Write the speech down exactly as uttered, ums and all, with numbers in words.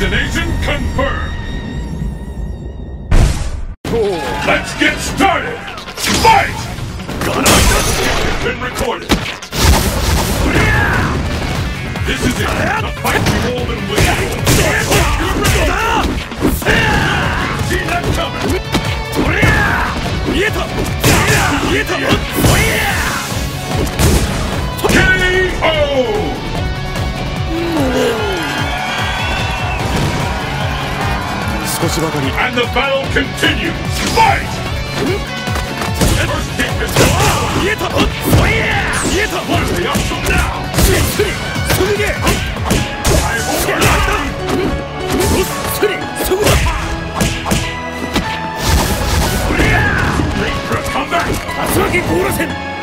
Destination confirmed! Cool. Let's get started! Fight! Gonna it's been recorded! Yeah. This is it! The fight we've all been waiting for! See that coming! K O! And the battle continues! Fight! First hit is gone! What are they up to now? I've overrun! Great for a comeback!